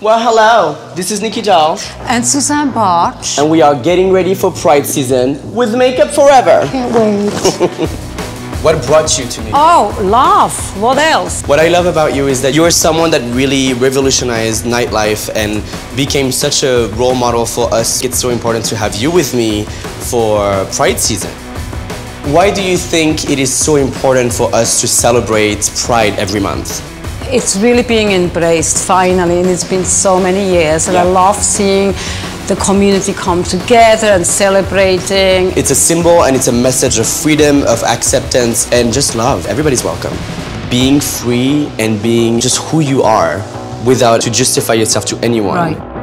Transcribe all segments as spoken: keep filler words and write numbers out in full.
Well, hello. This is Nicky Doll. And Suzanne Bartsch. And we are getting ready for Pride season with Make Up For Ever. Can't wait. What brought you to me? Oh, love. What else? What I love about you is that you are someone that really revolutionized nightlife and became such a role model for us. It's so important to have you with me for Pride season. Why do you think it is so important for us to celebrate Pride every month? It's really being embraced, finally, and it's been so many years, and yeah. I love seeing the community come together and celebrating. It's a symbol and it's a message of freedom, of acceptance, and just love. Everybody's welcome. Being free and being just who you are without to justify yourself to anyone. Right.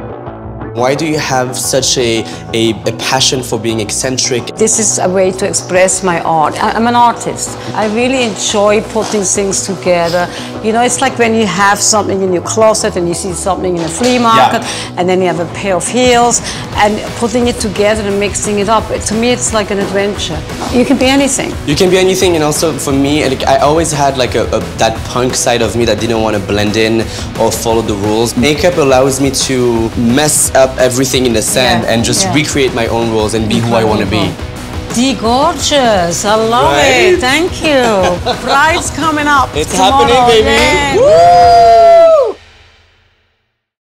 Why do you have such a, a, a passion for being eccentric? This is a way to express my art. I'm an artist. I really enjoy putting things together. You know, it's like when you have something in your closet and you see something in a flea market, yeah. and then you have a pair of heels, and putting it together and mixing it up. It, to me, it's like an adventure. You can be anything. You can be anything, and also for me, like, I always had like a, a, that punk side of me that didn't want to blend in or follow the rules. Makeup allows me to mess up everything in the sand yeah. and just yeah. recreate my own rules and be who I want to be. The gorgeous, I love right? it. Thank you. Pride's coming up. It's tomorrow. Happening, baby. Yeah. Woo!